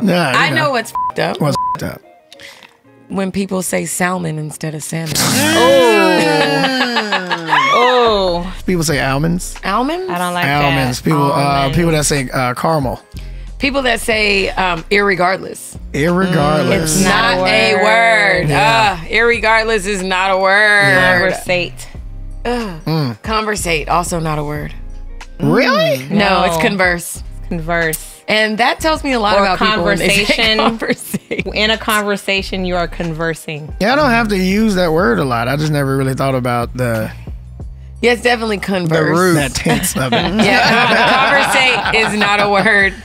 Nah, I know what's f***ed up. What's f***ed up? When people say salmon instead of salmon. Oh. Oh. People say almonds. Almonds? I don't like almonds. That. People, almonds. People that say caramel. People that say irregardless. Irregardless. It's not a word. Yeah. Irregardless is not a word. Conversate. Conversate, also not a word. Really? No, it's converse. And that tells me a lot about conversation. In a conversation, you are conversing. Yeah, I don't have to use that word a lot. I just never really thought about the. Yeah, it's definitely converse. The root, that tense of it. Yeah, conversate is not a word.